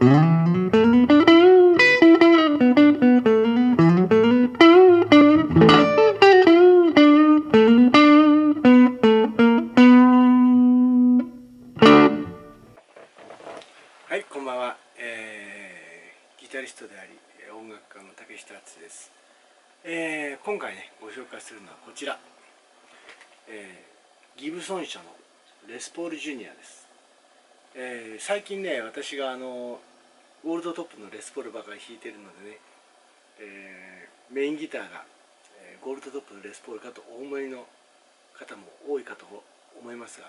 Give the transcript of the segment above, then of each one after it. はい、こんばんは。ギタリストであり音楽家の竹下敦です。今回ねご紹介するのはこちら、ギブソン社のレスポールジュニアです。最近ね私がゴールドトップのレスポールばかり弾いてるのでね、メインギターがゴールドトップのレスポールかとお思いの方も多いかと思いますが、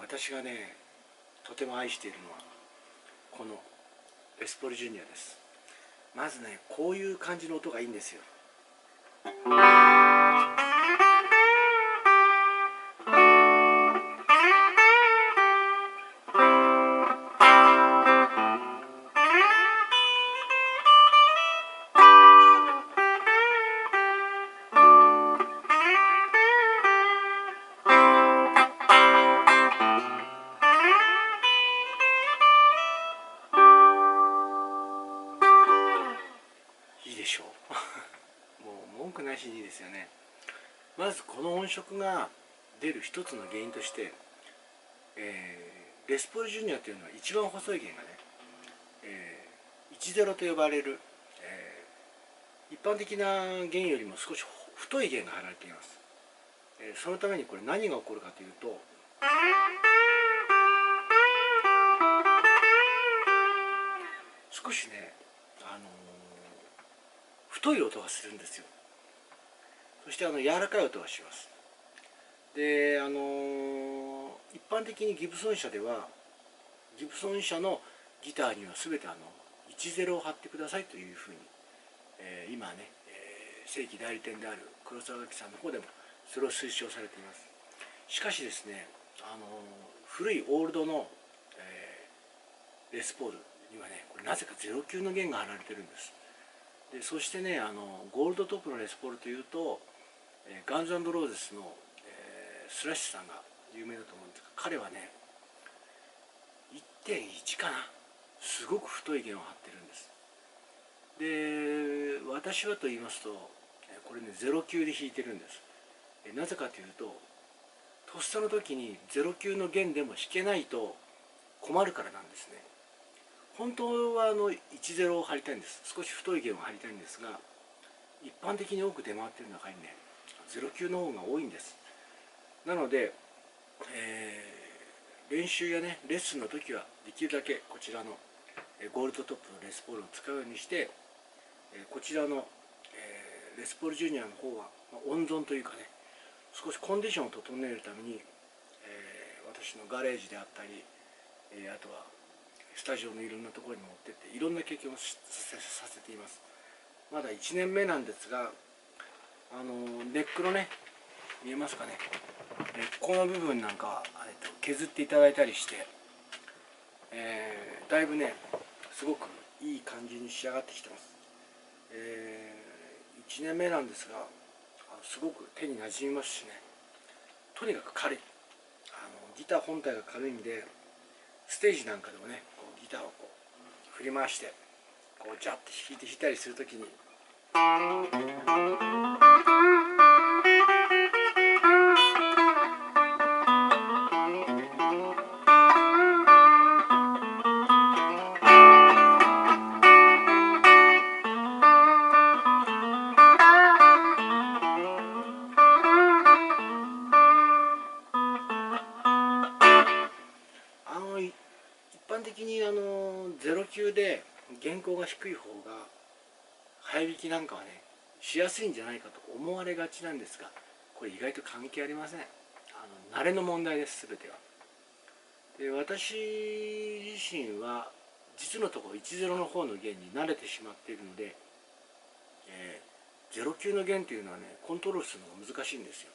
私がねとても愛しているのはこのレスポールジュニアです。まずねこういう感じの音がいいんですよ。なしにいいですよね。まずこの音色が出る一つの原因として、レスポールジュニアというのは一番細い弦がね、10と呼ばれる、一般的な弦よりも少し太い弦が張られています。そのためにこれ何が起こるかというと、少しね、太い音がするんですよ。そして柔らかい音がします。で一般的にギブソン社のギターには全て10を貼ってくださいというふうに、今ね、正規代理店である黒沢垣さんの方でもそれを推奨されています。しかしですね、古いオールドの、レスポールにはねこれなぜか09の弦が貼られてるんです。でそしてねゴールドトップのレスポールというとガンズ&ローゼスの、スラッシュさんが有名だと思うんですが、彼はね 1.1 かな、すごく太い弦を張ってるんです。で私はと言いますとこれね09で弾いてるんです。なぜかというととっさの時に09の弦でも弾けないと困るからなんですね。本当は10を張りたいんです。少し太い弦を張りたいんですが、一般的に多く出回っている中にね09の方が多いんです。なので、練習やねレッスンの時はできるだけこちらのゴールドトップのレスポールを使うようにして、こちらのレスポールジュニアの方は温存というかね、少しコンディションを整えるために私のガレージであったり、あとはスタジオのいろんなところに持ってっていろんな経験をさせています。まだ1年目なんですが、ネックのね見えますかね、この部分なんかは削っていただいたりして、だいぶねすごくいい感じに仕上がってきてます。1年目なんですがすごく手になじみますしね、とにかく軽い、ギター本体が軽いんでステージなんかでもねギターをこう振り回してこうジャッと弾いて弾いたりするときに、09で弦高が低い方が早弾きなんかはねしやすいんじゃないかと思われがちなんですが、これ意外と関係ありません。慣れの問題です、全ては。で私自身は実のところ10の方の弦に慣れてしまっているので、09の弦というのはねコントロールするのが難しいんですよ。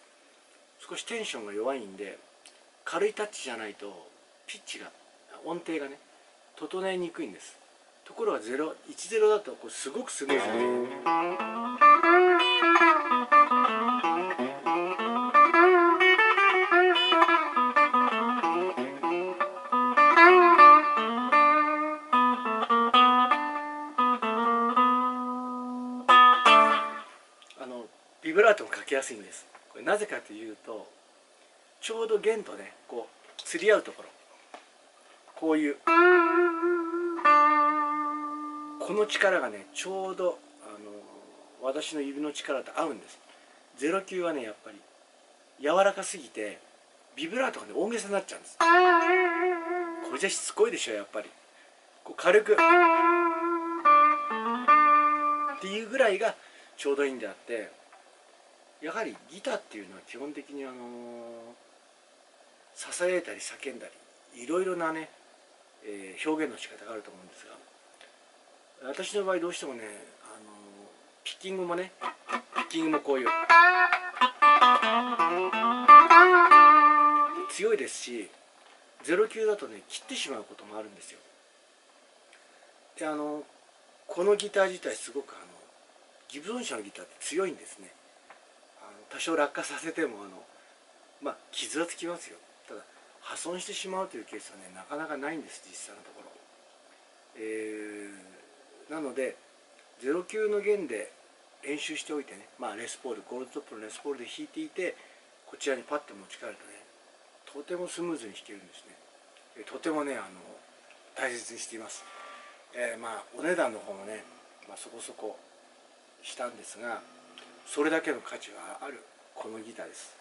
少しテンションが弱いんで軽いタッチじゃないとピッチが音程がね整えにくいんです。ところが10だとこうすごくスムーズに、ビブラートをかけやすいんです。これなぜかというと、ちょうど弦とねこう釣り合うところ、こういうこの力がねちょうど私の指の力と合うんです。09はねやっぱり柔らかすぎてビブラートがね大げさになっちゃうんです。これじゃしつこいでしょ。やっぱりこう軽くっていうぐらいがちょうどいいんであって、やはりギターっていうのは基本的に支えたり叫んだりいろいろなね、表現の仕方があると思うんですが、私の場合どうしてもねピッキングもねこういう強いですし、09だとね切ってしまうこともあるんですよ。でこのギター自体すごくギブソン社のギターって強いんですね。多少落下させてもまあ傷はつきますよ。ただ破損してしまうというケースはねなかなかないんです、実際のところ。なので09の弦で練習しておいてね、まあ、レスポールゴールドトップのレスポールで弾いていて、こちらにパッて持ち帰るとねとてもスムーズに弾けるんですね。とてもね大切にしています。まあお値段の方もね、まあ、そこそこしたんですが、それだけの価値はあるこのギターです。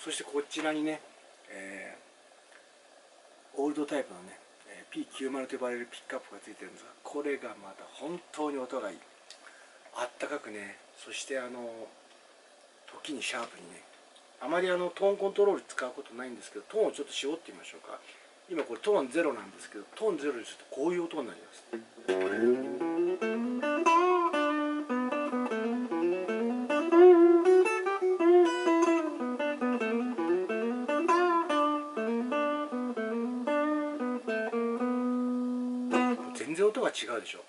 そしてこちらにね、オールドタイプのね P90 と呼ばれるピックアップがついてるんですが、これがまた本当に音がいい、あったかくね、そして時にシャープにね、あまりトーンコントロール使うことないんですけど、トーンをちょっと絞ってみましょうか。今これトーン0なんですけど、トーン0にするとこういう音になります。違うでしょ。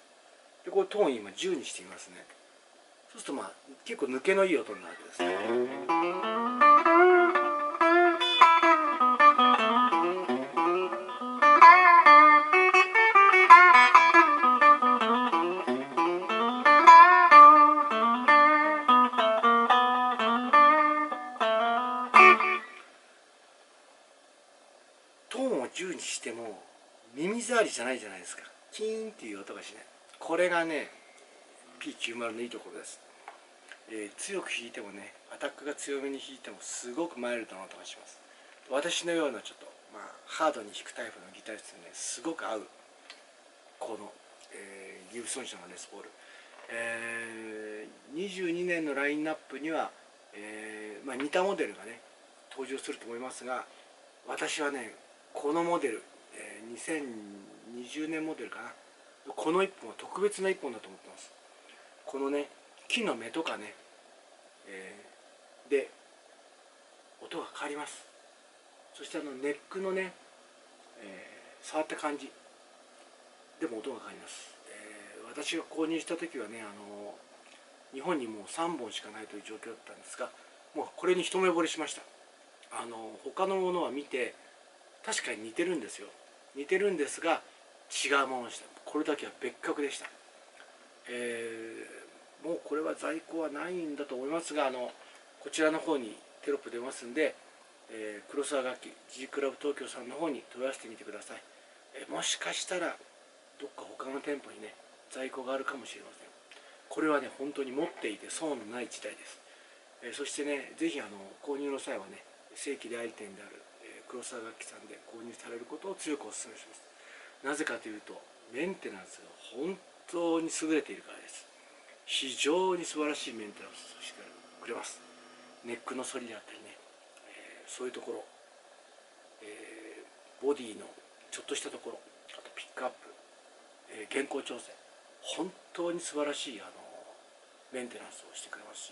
でこれトーン今10にしていますね。そうするとまあ結構抜けのいい音になるわけですね。トーンを10にしても耳障りじゃないじゃないですか。キーンっていう音がしない。これがね P90 のいいところです。強く弾いてもね、アタックが強めに弾いてもすごくマイルドな音がします。私のようなちょっと、まあ、ハードに弾くタイプのギタリストにねすごく合うこの、ギブソン社のレスポール、22年のラインナップには、まあ、似たモデルがね登場すると思いますが、私はねこのモデル、2020年モデルかな、この1本は特別な1本だと思ってます。このね木の目とかね、で音が変わります。そしてネックのね、触った感じでも音が変わります。私が購入した時はね日本にもう3本しかないという状況だったんですが、もうこれに一目惚れしました。他のものは見て確かに似てるんですよ。似てるんですが違うものでした。これだけは別格でした。もうこれは在庫はないんだと思いますが、こちらの方にテロップ出ますんで、黒沢楽器 G クラブ東京さんの方に問い合わせてみてください。もしかしたらどっか他の店舗にね在庫があるかもしれません。これはね本当に持っていて損のない事態です。そしてね是非購入の際はね正規代理店である黒沢楽器さんで購入されることを強くお勧めします。なぜかというとメンテナンスが本当に優れているからです。非常に素晴らしいメンテナンスをしてくれます。ネックの反りであったりね、そういうところ、ボディのちょっとしたところ、あとピックアップ、弦高調整、本当に素晴らしいメンテナンスをしてくれます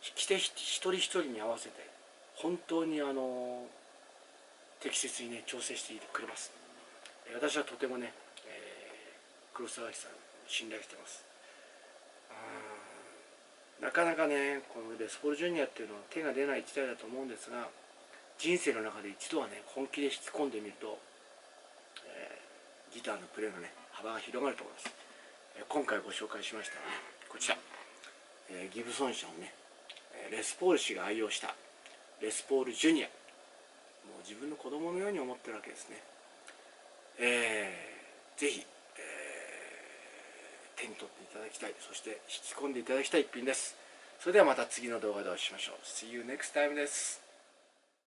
し、弾き手一人一人に合わせて本当に適切にね調整してくれます。私はとてもね、黒沢さん信頼してます。なかなかねこのレスポールジュニアっていうのは手が出ない時代だと思うんですが、人生の中で一度はね本気で引き込んでみると、ギターのプレーのね幅が広がると思います。今回ご紹介しましたのはねこちら、ギブソン社のねレスポール氏が愛用したレスポールジュニア、もう自分の子供のように思ってるわけですね。ぜひ、手に取っていただきたい、そして引き込んでいただきたい一品です。それではまた次の動画でお会いしましょう。See you next time です。